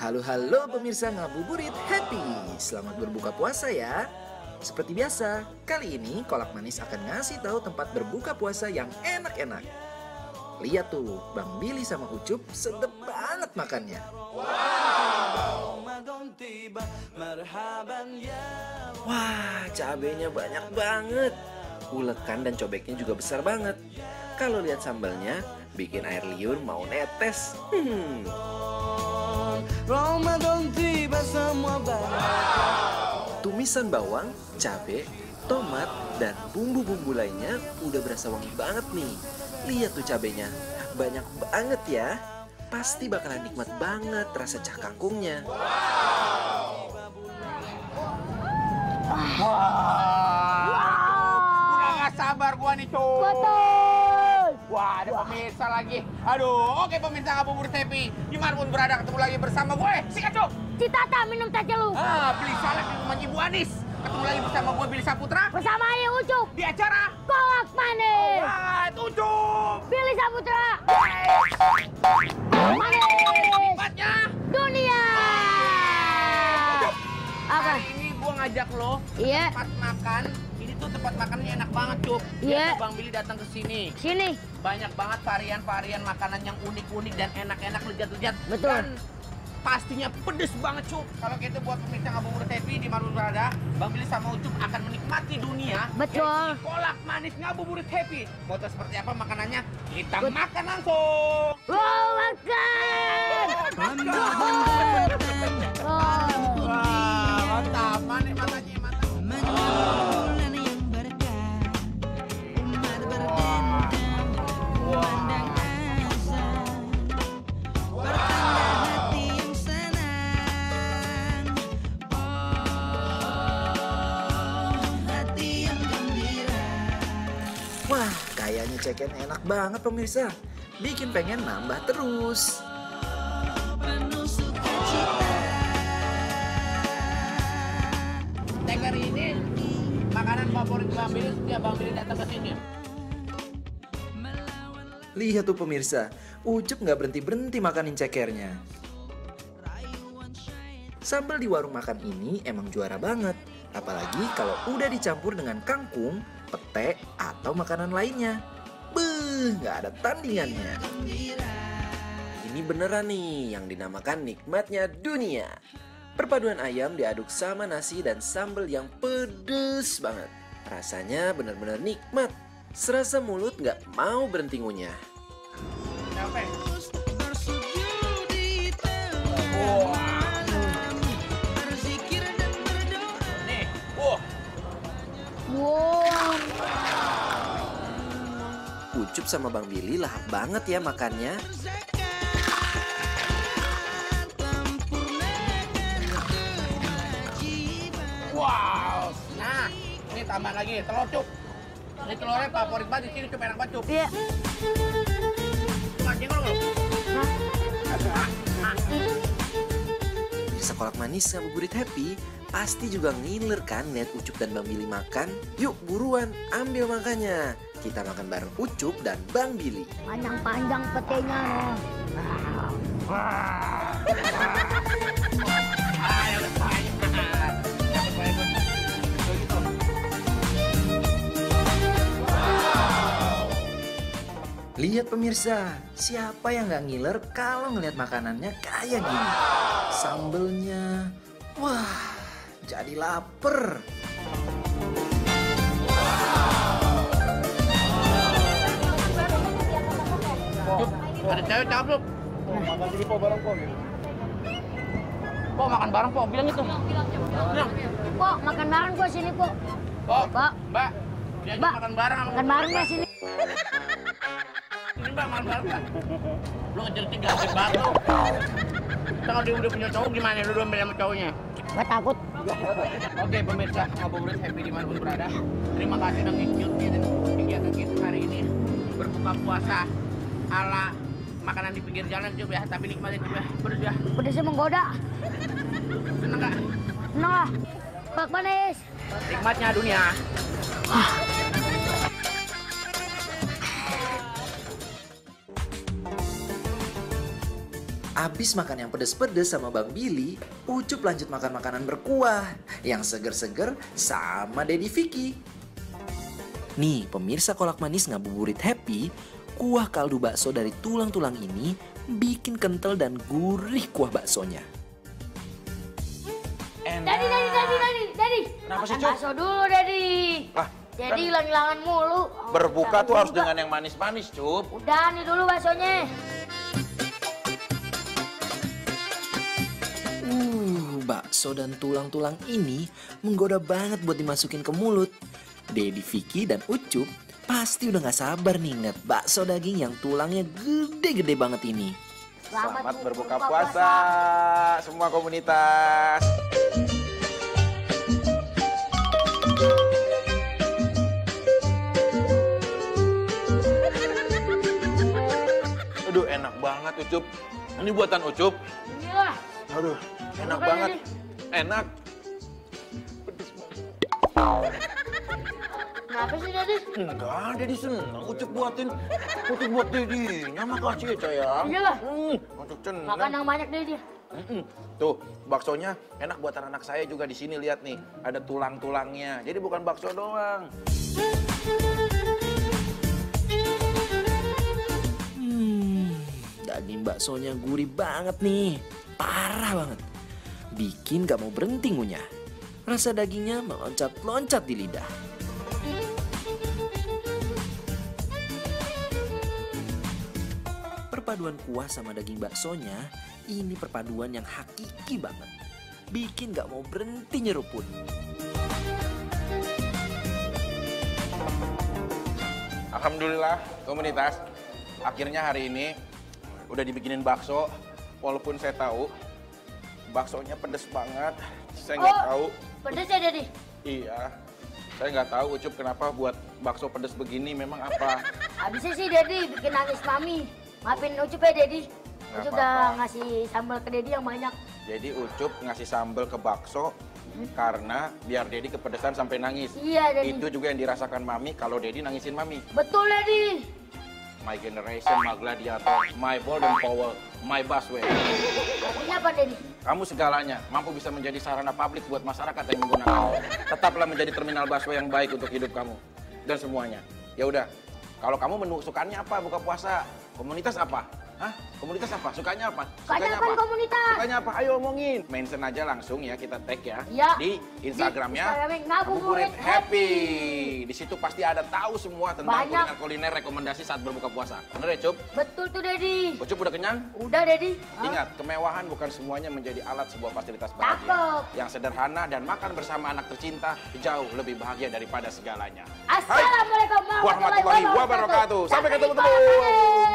Halo-halo pemirsa Ngabuburit Happy, selamat berbuka puasa ya. Seperti biasa, kali ini Kolak Manis akan ngasih tahu tempat berbuka puasa yang enak-enak. Lihat tuh, Bang Billy sama Ucup sedep banget makannya. Wow. Wah, cabenya banyak banget. Ulekan dan cobeknya juga besar banget. Kalau lihat sambalnya, bikin air liur mau netes. Tumisan bawang, cabe, tomat, dan bumbu-bumbu lainnya udah berasa wangi banget nih. Lihat tuh cabenya, banyak banget ya. Pasti bakalan nikmat banget rasa cah kangkungnya. Wow. Udah gak sabar gua nih, Cuk. Betul. Wah, ada pemirsa lagi. Aduh, oke pemirsa Ngabuburit Happy. Dimanapun berada, ketemu lagi bersama gue, Sikat Cuk. Citata, minum teh lu. Ah, beli salad di rumah Ibu Anis. Ketemu lagi bersama gue, Billy Syahputra. Bersama Ayu Ucup. Di acara Kolak Manis. Alright, Ucup. Billy Syahputra. Manis. Dunia. Apa? Hari ini gue ngajak lo ke tempat makan. Ini tuh tempat makannya enak banget, Cup. Iya. Bang Billy datang ke sini. Sini. Banyak banget varian-varian makanan yang unik-unik dan enak-enak, lezat-lezat. Betul. Dan pastinya pedes banget, Cup. Kalau gitu buat pemirsa Ngabuburit Happy di mana berada, Bang Billy sama Ucup akan menikmati dunia. Betul. Kolak Manis Ngabuburit Happy. Mau tahu seperti apa makanannya? Kita makan langsung. Wow, makan. Wah, kayaknya cekin enak banget pemirsa, bikin pengen nambah terus. Teker ini makanan favorit Bang Billy setiap Bang Billy datang ke sini. Lihat tuh pemirsa, Ucup nggak berhenti-berhenti makanin cekernya. Sambal di warung makan ini emang juara banget, apalagi kalau udah dicampur dengan kangkung, pete, atau makanan lainnya. Beuh, nggak ada tandingannya. Ini beneran nih yang dinamakan nikmatnya dunia. Perpaduan ayam diaduk sama nasi dan sambal yang pedes banget. Rasanya bener-bener nikmat. Serasa mulut nggak mau berhenti ngunyah. Ucup sama Bang Billy lahap banget ya makannya. Wow, nah ini tambah lagi telur, Cup. Ini telurnya favorit banget di sini, Cup, enak banget, Cup. Iya. Kolak Manis Ngabuburit Happy pasti juga ngiler kan lihat Ucup dan Bang Billy makan. Yuk buruan ambil makannya. Kita makan bareng Ucup dan Bang Billy. Panjang-panjang petenya. Lihat pemirsa, siapa yang gak ngiler kalau ngelihat makanannya kayak gini. Sambelnya, wah, jadi lapar. Ada cewek cakep, Pok, makan bareng, Pok, bilang itu. Pok, makan bareng, Pok, sini, Pok. Pok, Mbak, dia makan bareng. Makan barengnya sini. Ini Mbak, makan bareng, Mbak. Lu ngejerit gampang banget, lu. Kalau dia udah punya cowok gimana? Lu udah sama cowoknya? Gak takut. Oke pemirsa, Ngabuburit Happy dimanapun berada. Terima kasih udah ngikutin kegiatan kita hari ini. Berbuka puasa ala makanan di pinggir jalan, Cup ya. Tapi nikmatin, Cup ya. Pedes ya. Pedesnya menggoda. Seneng gak? Seneng lah. Kolak Manis. Nikmatnya dunia. Abis makan yang pedes-pedes sama Bang Billy, Ucup lanjut makan makanan berkuah yang seger-seger sama Daddy Vicky. Nih pemirsa Kolak Manis Ngabuburit Happy, kuah kaldu bakso dari tulang-tulang ini bikin kental dan gurih kuah baksonya. Daddy. Kenapa sih, Cuk? Bakso dulu, Daddy. Ah, jadi hilang-hilangan mulu. Berbuka tuh harus dengan yang manis-manis, Cup. Udah nih dulu baksonya. Bakso dan tulang-tulang ini menggoda banget buat dimasukin ke mulut. Daddy Vicky dan Ucup pasti udah gak sabar nih ngeliat bakso daging yang tulangnya gede-gede banget ini. Selamat berbuka puasa semua komunitas. Aduh enak banget Ucup. Ini buatan Ucup. Iya. Aduh. Enak banget, enak. Pedes banget. Kenapa sih Daddy? Enggak, Daddy seneng. Ucup buat Daddy-nya, makasih ya sayang. Iyalah. Ucup seneng. Makan yang banyak Daddy. Tuh, baksonya enak buat anak saya juga di sini. Lihat nih, ada tulang-tulangnya. Jadi bukan bakso doang. Daging baksonya gurih banget nih, parah banget. Bikin gak mau berhenti ngunyah. Rasa dagingnya meloncat-loncat di lidah. Perpaduan kuah sama daging baksonya, ini perpaduan yang hakiki banget. Bikin gak mau berhenti nyeruput. Alhamdulillah komunitas, akhirnya hari ini udah dibikinin bakso. Walaupun saya tahu baksonya pedes banget, saya nggak tahu. Pedes ya Daddy? Iya, saya nggak tahu Ucup kenapa buat bakso pedes begini. Memang apa? Habisnya sih Daddy bikin nangis mami. Maafin Ucup ya Daddy. Ucup udah ngasih sambal ke Daddy yang banyak. Jadi Ucup ngasih sambal ke bakso karena biar Daddy kepedesan sampai nangis. Iya Daddy. Itu juga yang dirasakan mami kalau Daddy nangisin mami. Betul Daddy. My generation, my gladiator, my golden power, my busway. Artinya apa, Daddy? Kamu segalanya, mampu bisa menjadi sarana publik buat masyarakat yang menggunakan. Tetaplah menjadi terminal busway yang baik untuk hidup kamu dan semuanya. Ya udah, kalau kamu menusukannya apa buka puasa? Komunitas apa? Hah? Komunitas apa? Sukanya apa? Sukanya apa? Komunitas. Sukanya apa? Ayo omongin. Mention aja langsung ya, kita tag ya. Ya. Di Instagramnya Ngabuburit Happy. Di situ pasti ada tahu semua tentang kuliner-kuliner rekomendasi saat berbuka puasa. Bener ya, Cup? Betul tuh, Daddy. Cup udah kenyang? Udah, Daddy. Ingat, kemewahan bukan semuanya menjadi alat sebuah fasilitas bahagia. Yang sederhana dan makan bersama anak tercinta jauh lebih bahagia daripada segalanya. Assalamualaikum warahmatullahi wabarakatuh. Sampai ketemu.